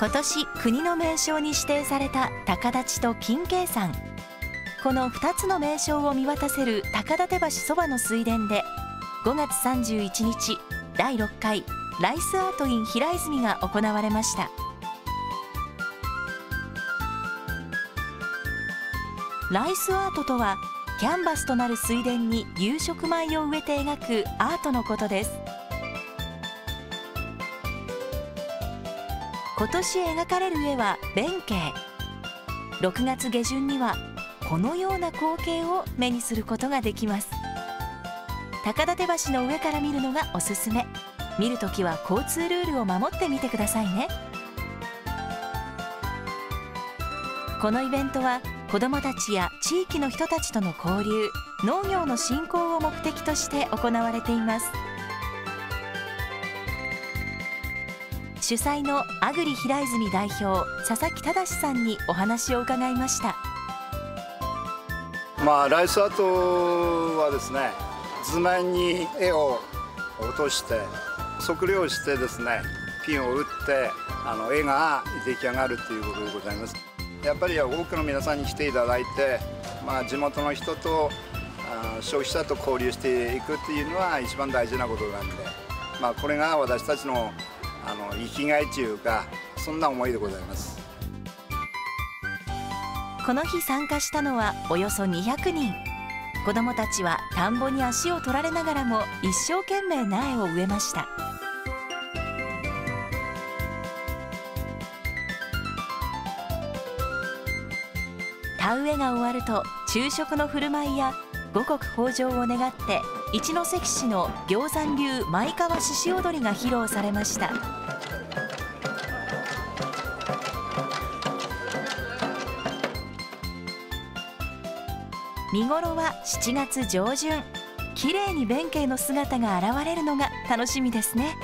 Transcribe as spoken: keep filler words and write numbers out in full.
今年国の名勝に指定された高立と金鶏山、このふたつの名勝を見渡せる高立橋そばの水田でごがつさんじゅういちにちだいろっかいライスアートイン平泉が行われました。ライスアートとはキャンバスとなる水田に有色米を植えて描くアートのことです。今年描かれる絵は弁慶。ろくがつげじゅんにはこのような光景を目にすることができます。高立橋の上から見るのがおすすめ。見るときは交通ルールを守ってみてくださいね。このイベントは子どもたちや地域の人たちとの交流、農業の振興を目的として行われています。主催のアグリ平泉代表、佐々木忠さんにお話を伺いました。まあ、ライスアートはですね、図面に絵を落として測量してですね、ピンを打ってあの絵が出来上がるということでございます。やっぱり多くの皆さんに来ていただいて、まあ、地元の人と消費者と交流していくっていうのは一番大事なことなんで、まあ、これが私たちの、あの生きがいというか、そんな思いでございます。この日参加したのはおよそにひゃくにん。子どもたちは田んぼに足を取られながらも一生懸命苗を植えました。田植えが終わると昼食の振る舞いや五穀豊穣を願って一関市の行山流舞川獅子踊りが披露されました。見頃はしちがつじょうじゅん。きれいに弁慶の姿が現れるのが楽しみですね。